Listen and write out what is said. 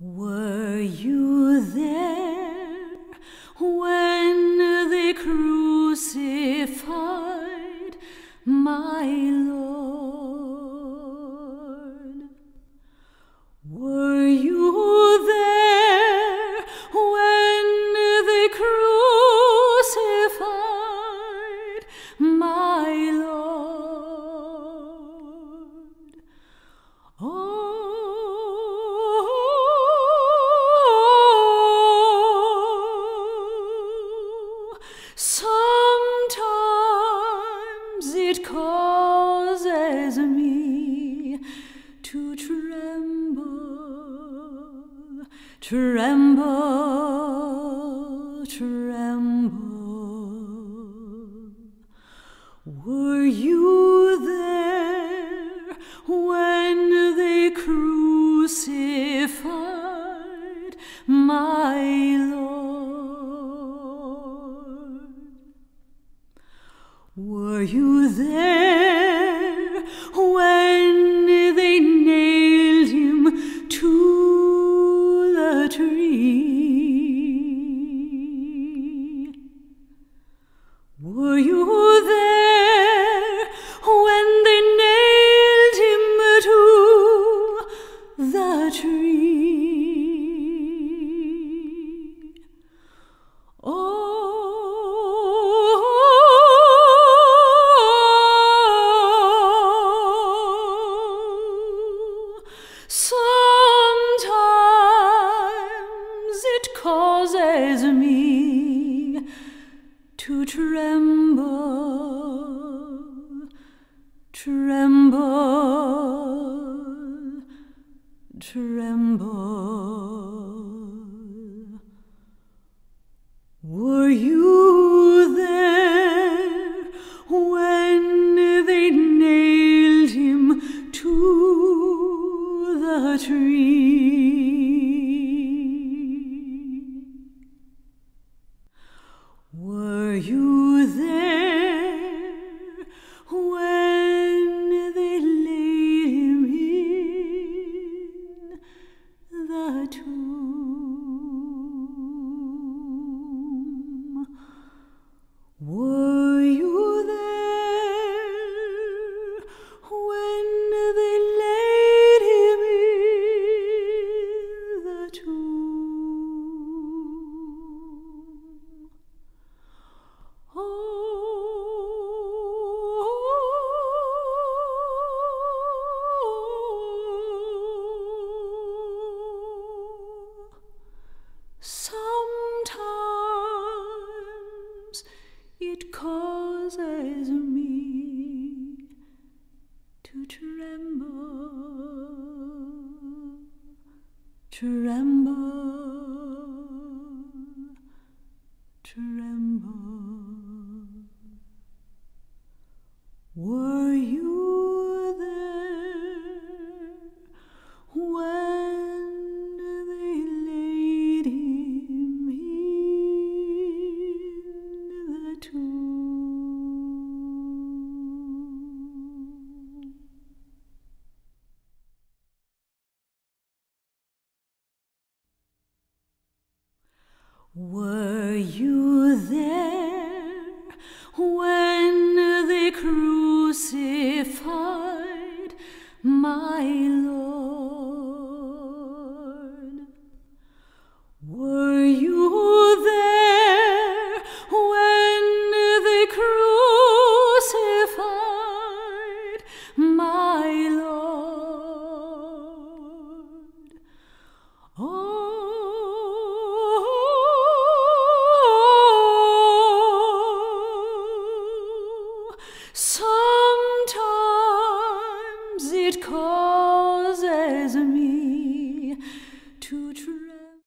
Were you there when they crucified my Lord? Were you there when they crucified my Lord? Oh, sometimes it causes me to tremble, tremble, tremble. Were you there when they crucified my Lord? Were you there when they nailed him to the tree? Were you there when they nailed him to the tree? Oh, causes me to tremble, tremble, tremble. Were you there when they nailed him to the tree? Were you there when they laid him in the tomb? Were you there when they laid him in the tomb? It causes me to tremble, tremble, tremble. Were you there when they laid him in the tomb? Were you there when they crucified my Lord? Were you there when they crucified my Lord? Oh, sometimes it calls